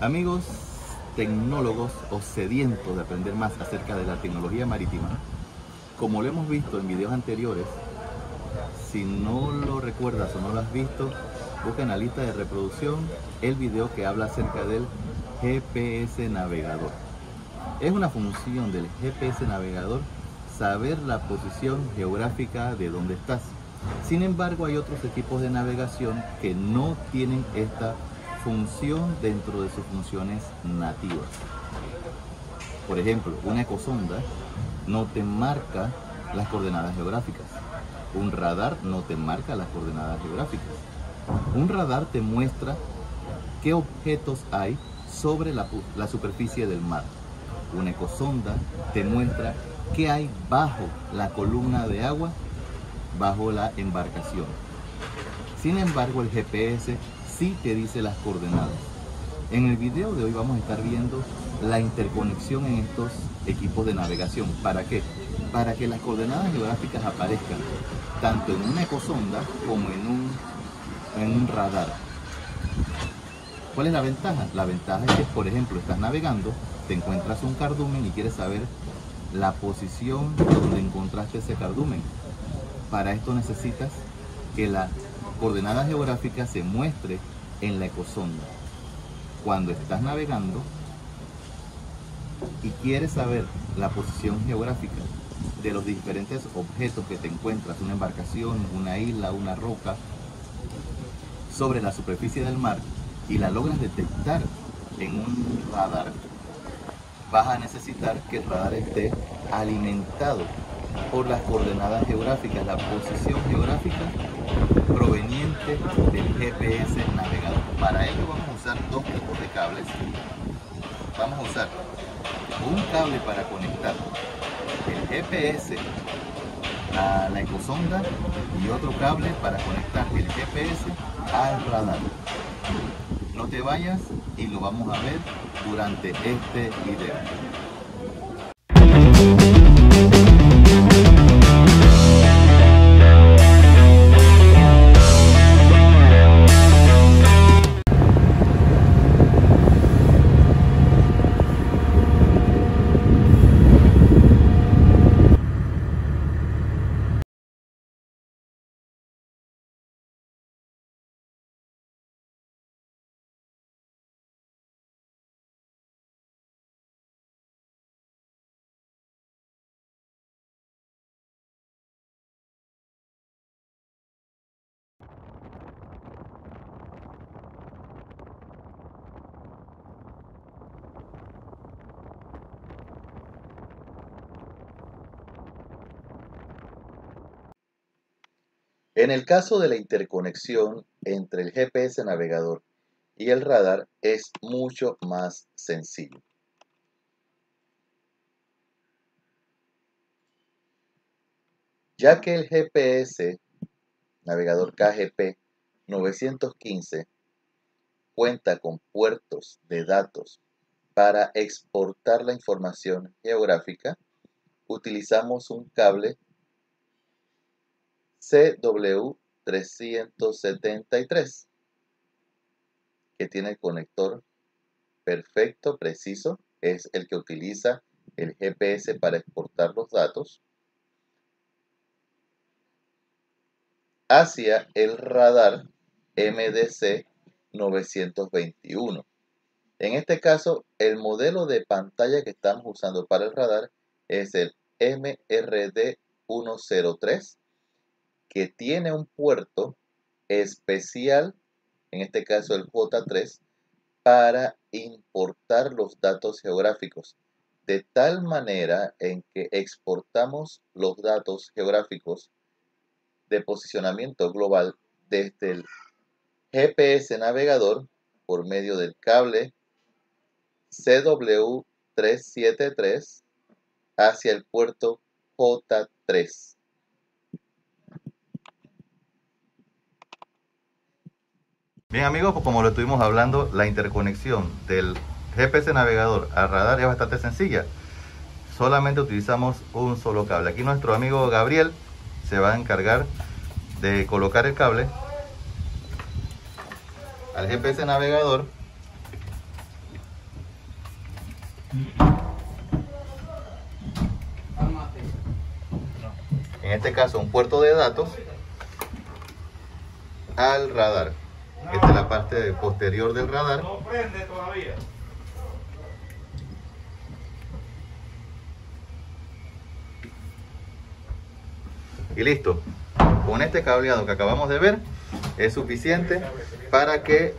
Amigos tecnólogos o sedientos de aprender más acerca de la tecnología marítima, como lo hemos visto en videos anteriores, si no lo recuerdas o no lo has visto, busca en la lista de reproducción el video que habla acerca del GPS navegador. Es una función del GPS navegador saber la posición geográfica de donde estás. Sin embargo, hay otros equipos de navegación que no tienen esta función dentro de sus funciones nativas. Por ejemplo, una ecosonda no te marca las coordenadas geográficas. Un radar no te marca las coordenadas geográficas. Un radar te muestra qué objetos hay sobre la superficie del mar. Una ecosonda te muestra qué hay bajo la columna de agua, bajo la embarcación. Sin embargo, el GPS sí te dice las coordenadas. En el video de hoy vamos a estar viendo la interconexión en estos equipos de navegación. ¿Para qué? Para que las coordenadas geográficas aparezcan tanto en una ecosonda como en un radar. ¿Cuál es la ventaja? La ventaja es que, por ejemplo, estás navegando, te encuentras un cardumen y quieres saber la posición donde encontraste ese cardumen. Para esto necesitas que la coordenada geográfica se muestre en la ecosonda. Cuando estás navegando y quieres saber la posición geográfica de los diferentes objetos que te encuentras, una embarcación, una isla, una roca, sobre la superficie del mar, y la logras detectar en un radar, vas a necesitar que el radar esté alimentado por las coordenadas geográficas, la posición geográfica proveniente del GPS navegador. Para ello vamos a usar dos tipos de cables. Vamos a usar un cable para conectar el GPS a la ecosonda y otro cable para conectar el GPS al radar. No te vayas y lo vamos a ver durante este video. En el caso de la interconexión entre el GPS navegador y el radar es mucho más sencillo. Ya que el GPS navegador KGP-915 cuenta con puertos de datos para exportar la información geográfica, utilizamos un cable CW-373 que tiene el conector perfecto, preciso, es el que utiliza el GPS para exportar los datos hacia el radar MDC921. En este caso, el modelo de pantalla que estamos usando para el radar es el MRD103, que tiene un puerto especial, en este caso el J3, para importar los datos geográficos, de tal manera en que exportamos los datos geográficos de posicionamiento global desde el GPS navegador por medio del cable CW-373 hacia el puerto J3. Bien amigos, pues como lo estuvimos hablando, la interconexión del GPS navegador al radar es bastante sencilla. Solamente utilizamos un solo cable. Aquí nuestro amigo Gabriel se va a encargar de colocar el cable al GPS navegador En este caso, un puerto de datos al radar. Esta es la parte posterior del radar. No prende todavía. Y listo. Con este cableado que acabamos de ver es suficiente para que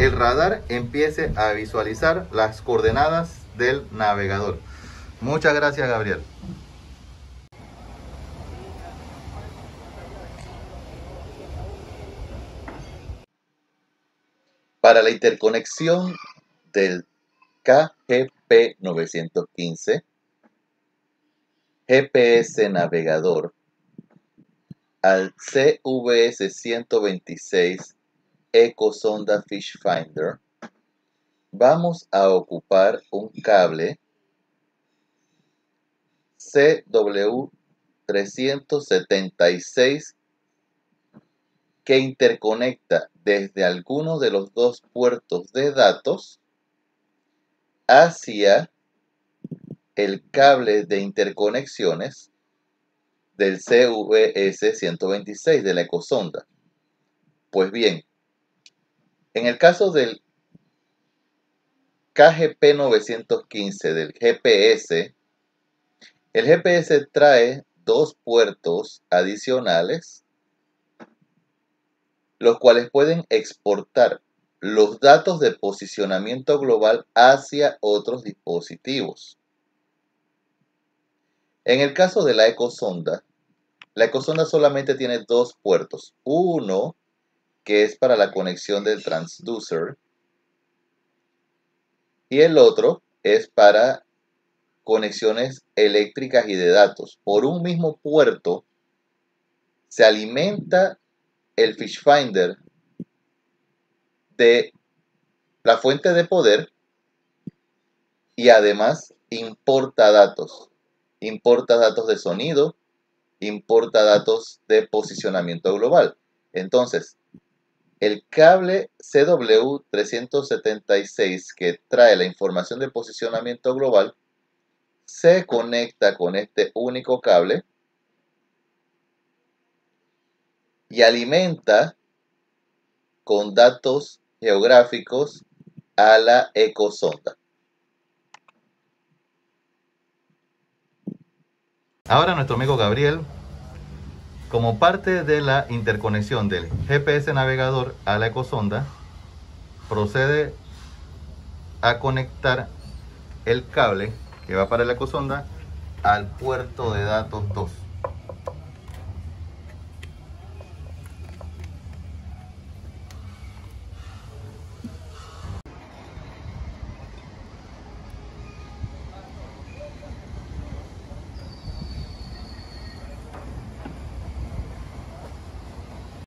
el radar empiece a visualizar las coordenadas del navegador. Muchas gracias, Gabriel. Para la interconexión del KGP-915, GPS navegador, al CVS-126 Ecosonda Fish Finder, vamos a ocupar un cable CW-376 que interconecta desde alguno de los dos puertos de datos hacia el cable de interconexiones del CVS-126 de la ecosonda. Pues bien, en el caso del KGP-915 del GPS, el GPS trae dos puertos adicionales, los cuales pueden exportar los datos de posicionamiento global hacia otros dispositivos. En el caso de la ecosonda solamente tiene dos puertos. Uno, que es para la conexión del transducer, y el otro es para conexiones eléctricas y de datos. Por un mismo puerto se alimenta el Fish Finder de la fuente de poder y además importa datos de sonido, importa datos de posicionamiento global. Entonces, el cable CW-376 que trae la información de posicionamiento global se conecta con este único cable y alimenta con datos geográficos a la ecosonda. Ahora nuestro amigo Gabriel, como parte de la interconexión del GPS navegador a la ecosonda, procede a conectar el cable que va para la ecosonda al puerto de datos 2.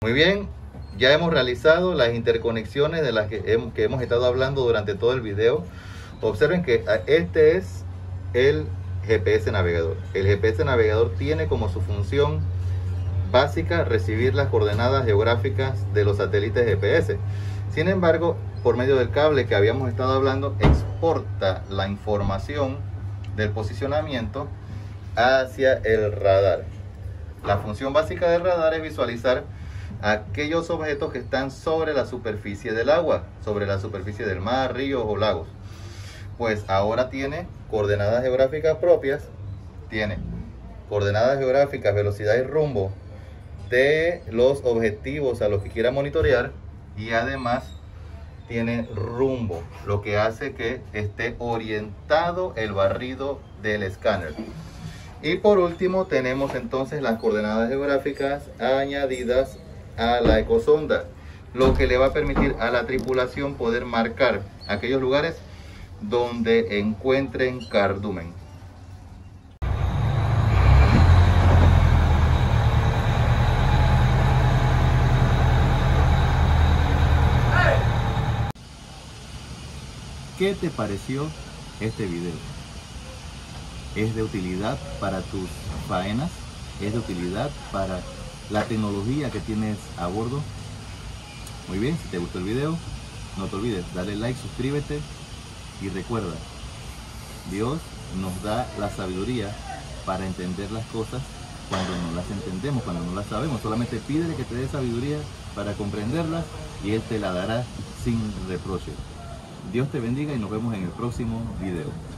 Muy bien, ya hemos realizado las interconexiones de las que hemos estado hablando durante todo el video. Observen que este es el GPS navegador. El GPS navegador tiene como su función básica recibir las coordenadas geográficas de los satélites GPS. Sin embargo, por medio del cable que habíamos estado hablando, exporta la información del posicionamiento hacia el radar. La función básica del radar es visualizar aquellos objetos que están sobre la superficie del agua, sobre la superficie del mar, ríos o lagos. Pues ahora tiene coordenadas geográficas propias, tiene coordenadas geográficas, velocidad y rumbo de los objetivos a los que quiera monitorear, y además tiene rumbo, lo que hace que esté orientado el barrido del escáner. Y por último tenemos entonces las coordenadas geográficas añadidas a la ecosonda, lo que le va a permitir a la tripulación poder marcar aquellos lugares donde encuentren cardumen. ¿Qué te pareció este video? ¿Es de utilidad para tus faenas? ¿Es de utilidad para la tecnología que tienes a bordo? Muy bien, si te gustó el video, no te olvides, dale like, suscríbete y recuerda, Dios nos da la sabiduría para entender las cosas cuando no las entendemos, cuando no las sabemos. Solamente pídele que te dé sabiduría para comprenderlas y Él te la dará sin reproche. Dios te bendiga y nos vemos en el próximo video.